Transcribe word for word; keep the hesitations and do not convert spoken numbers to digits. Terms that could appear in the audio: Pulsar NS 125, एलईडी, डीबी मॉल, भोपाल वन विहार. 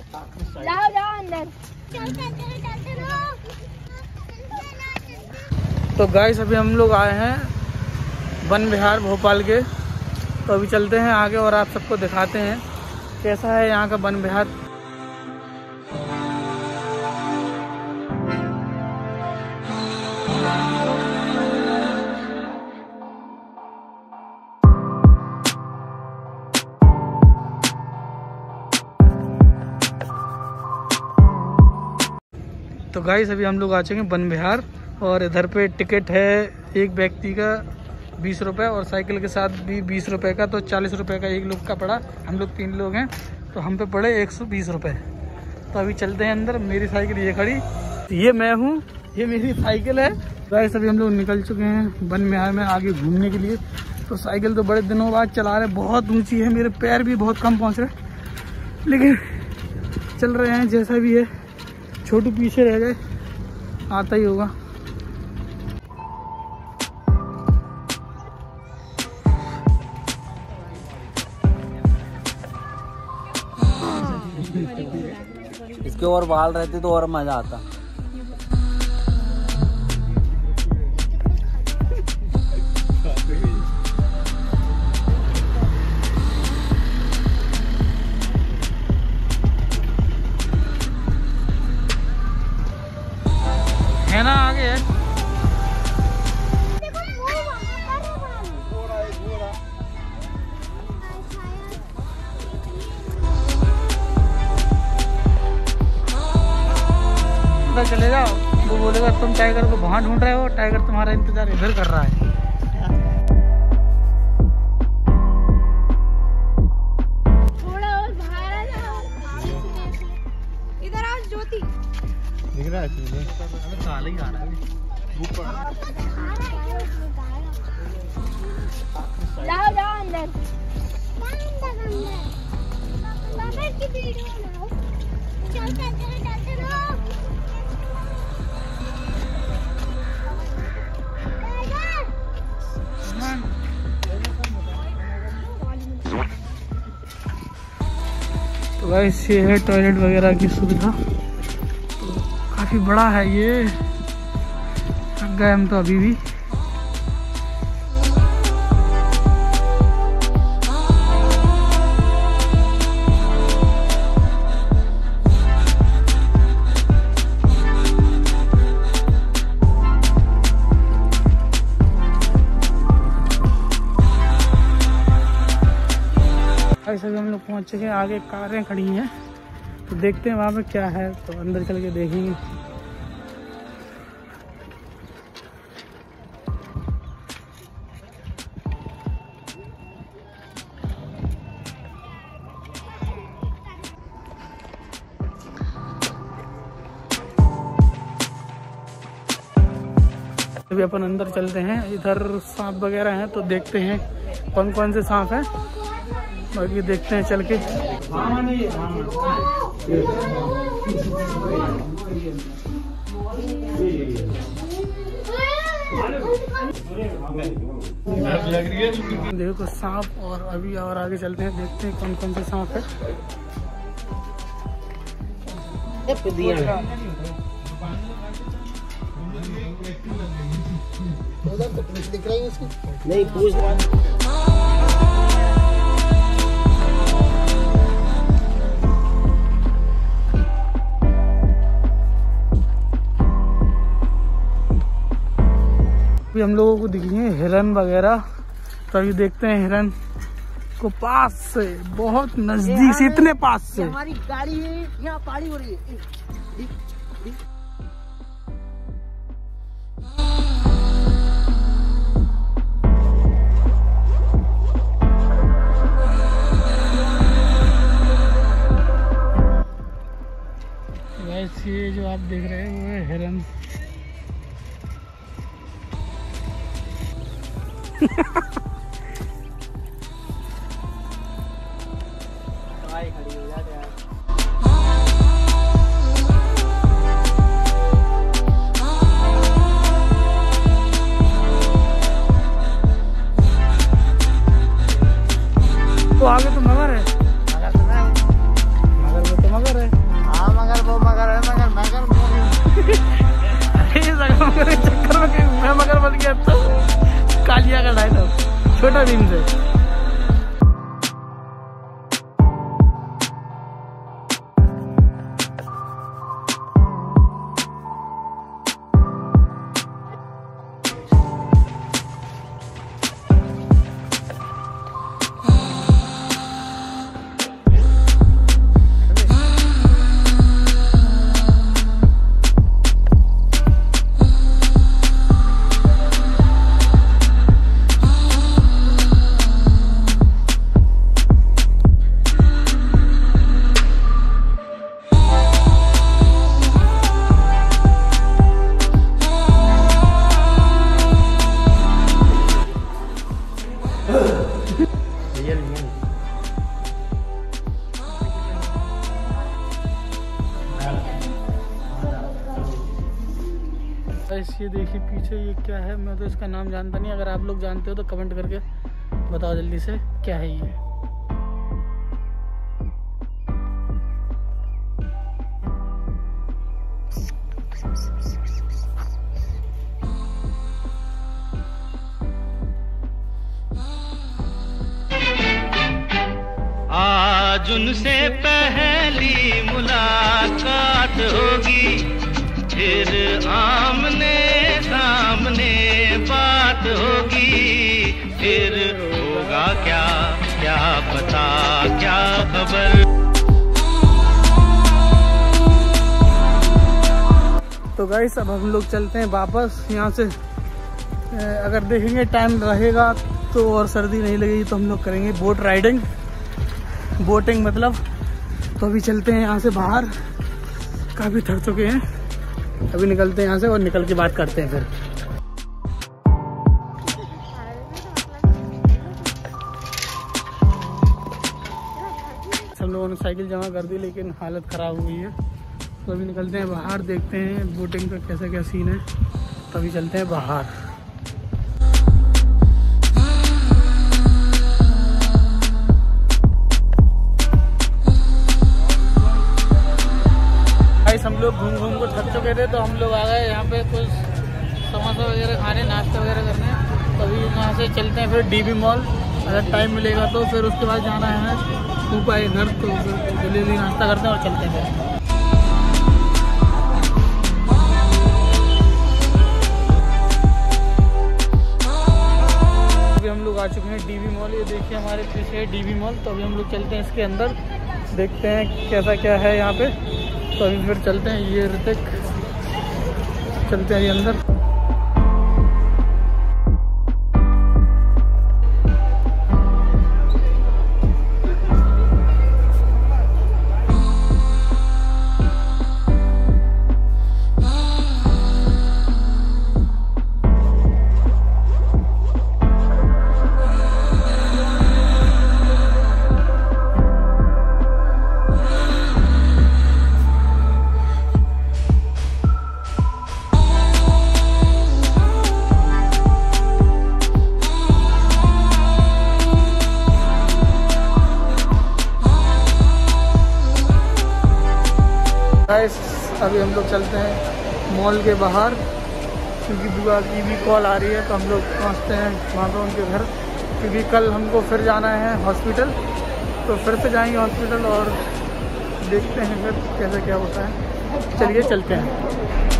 जाओ जाओ अंदर। चल चल चल चलते रहो। तो गाइस अभी हम लोग आए हैं वन विहार भोपाल के, तो अभी चलते हैं आगे और आप सबको दिखाते हैं कैसा है यहाँ का वन विहार। तो गाइस अभी हम लोग आ चुके हैं वन विहार और इधर पे टिकट है एक व्यक्ति का बीस रुपये और साइकिल के साथ भी बीस रुपये का, तो चालीस रुपये का एक लोग का पड़ा। हम लोग तीन लोग हैं तो हम पे पड़े एक सौ बीस रुपये। तो अभी चलते हैं अंदर। मेरी साइकिल ये खड़ी, ये मैं हूँ, ये मेरी साइकिल है। गाइस अभी हम लोग निकल चुके हैं वन विहार में आगे घूमने के लिए। तो साइकिल तो बड़े दिनों बाद चला रहे, बहुत ऊँची है, मेरे पैर भी बहुत कम पहुँच रहे, लेकिन चल रहे हैं जैसा भी है। छोटू पीछे रह गए, आता ही होगा। इसके और बाल रहते तो और मजा आता। है ना आगे है। चले जाओ, वो बोलेगा तुम टाइगर को वहां ढूंढ रहे हो, टाइगर तुम्हारा इंतजार इधर कर रहा है। थोड़ा और बाहर जाओ, इधर आओ। ज्योति दिख रहा है काले ही आ रहा है। जाओ जाओ अंदर। तो गाइस ये है टॉयलेट वगैरह की सुविधा, काफ़ी बड़ा है ये। थक गए हम तो अभी भी। ऐसे हम लोग पहुंच चुके हैं, आगे कारें खड़ी हैं, तो देखते हैं वहाँ पे क्या है, तो अंदर चल के देखेंगे। अभी अपन अंदर चलते हैं। इधर सांप वगैरह हैं, तो देखते हैं कौन कौन से सांप हैं, बाकी देखते हैं चल के। देखो कुछ सांप, और अभी और आगे चलते हैं, देखते हैं कौन कौन से सांप है। अभी हम लोगों को दिखी है हिरन वगैरह, तो अभी देखते हैं हिरन को पास से, बहुत नजदीक से, इतने पास से। हमारी गाड़ी यहाँ पाड़ी हो रही है। दिक, दिक। वैसे ये जो आप देख रहे हैं वो है हिरन। तो आगे तो मगर है, मगर तो मगर है। छोटा भीम से। ये देखिए पीछे ये क्या है, मैं तो इसका नाम जानता नहीं, अगर आप लोग जानते हो तो कमेंट करके बताओ जल्दी से क्या है ये। आज उनसे पहली मुलाकात होगी, फिर आमने सामने बात होगी, फिर होगा क्या क्या पता क्या खबर। तो गाइस अब हम लोग चलते हैं वापस यहाँ से, अगर देखेंगे टाइम रहेगा तो और सर्दी नहीं लगेगी तो हम लोग करेंगे बोट राइडिंग, बोटिंग मतलब। तो अभी चलते हैं यहाँ से बाहर, काफ़ी थक चुके हैं, अभी निकलते हैं यहाँ से और निकल के बात करते हैं फिर। हम लोगों ने साइकिल जमा कर दी लेकिन हालत ख़राब हुई है, तो अभी निकलते हैं बाहर, देखते हैं बोटिंग का कैसा क्या सीन है, तो अभी चलते हैं बाहर। हम लोग घूम घूम को थक चुके थे तो हम लोग आ गए यहाँ पे कुछ समोसा वगैरह खाने, नाश्ता वगैरह करने, तो अभी यहाँ से चलते हैं फिर डीबी मॉल, अगर टाइम मिलेगा तो, फिर उसके बाद जाना है ऊपर आए घर, तो जल्दी नाश्ता करते हैं और चलते हैं। अभी हम लोग आ चुके हैं डीबी मॉल, ये देखिए हमारे पीछे है डीबी मॉल, तो अभी हम लोग चलते हैं इसके अंदर, देखते हैं कैसा क्या है यहाँ पे, तो अभी फिर चलते हैं। ये ऋतिक चलते हैं ये अंदर। अभी हम लोग चलते हैं मॉल के बाहर क्योंकि दुर्गा की भी कॉल आ रही है, तो हम लोग पहुँचते हैं वहाँ पर उनके घर, क्योंकि कल हमको फिर जाना है हॉस्पिटल, तो फिर से जाएंगे हॉस्पिटल और देखते हैं फिर कैसे क्या होता है। चलिए चलते हैं।